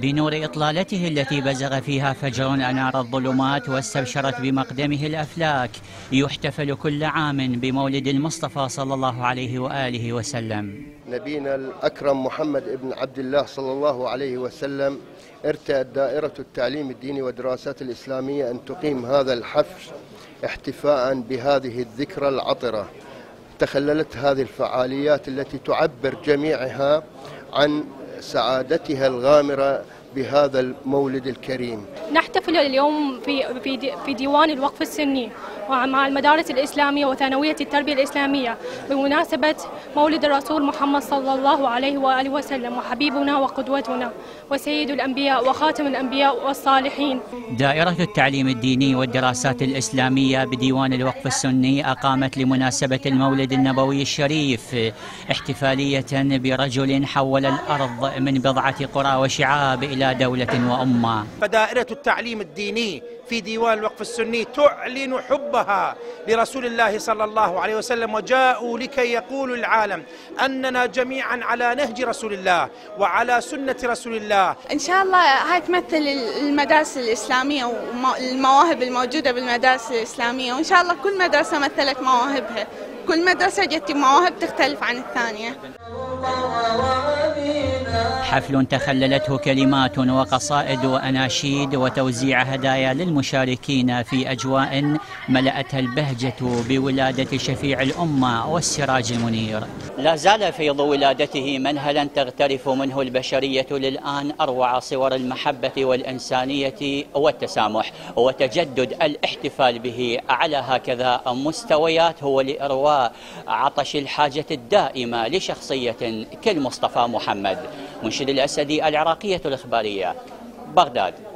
بنور إطلالته التي بزغ فيها فجر أنار الظلمات واستبشرت بمقدمه الأفلاك، يحتفل كل عام بمولد المصطفى صلى الله عليه وآله وسلم. نبينا الأكرم محمد بن عبد الله صلى الله عليه وسلم ارتأت دائرة التعليم الديني والدراسات الإسلامية أن تقيم هذا الحفل احتفاء بهذه الذكرى العطرة. تخللت هذه الفعاليات التي تعبر جميعها عن سعادتها الغامرة بهذا المولد الكريم. نحتفل اليوم في ديوان الوقف السني مع المدارس الإسلامية وثانوية التربية الإسلامية بمناسبة مولد الرسول محمد صلى الله عليه وآله وسلم، وحبيبنا وقدوتنا وسيد الأنبياء وخاتم الأنبياء والصالحين. دائرة التعليم الديني والدراسات الإسلامية بديوان الوقف السني أقامت لمناسبة المولد النبوي الشريف احتفالية برجل حول الأرض من بضعة قرى وشعاب إلى دولة وأمة. فدائرة التعليم الديني في ديوان الوقف السني تعلن حبها لرسول الله صلى الله عليه وسلم، وجاءوا لكي يقولوا العالم أننا جميعا على نهج رسول الله وعلى سنة رسول الله. إن شاء الله هاي تمثل المدارس الإسلامية والمواهب الموجودة بالمدارس الإسلامية، وإن شاء الله كل مدرسة مثلت مواهبها، كل مدرسة جت مواهب تختلف عن الثانية. حفل تخللته كلمات وقصائد وأناشيد وتوزيع هدايا للمشاركين في أجواء ملأتها البهجة بولادة شفيع الأمة والسراج المنير. لا زال فيض ولادته منهلا تغترف منه البشرية للآن أروع صور المحبة والإنسانية والتسامح، وتجدد الاحتفال به على هكذا مستويات هو لإرواء عطش الحاجة الدائمة لشخصية كالمصطفى محمد. منشد الاسدي، العراقية الإخبارية، بغداد.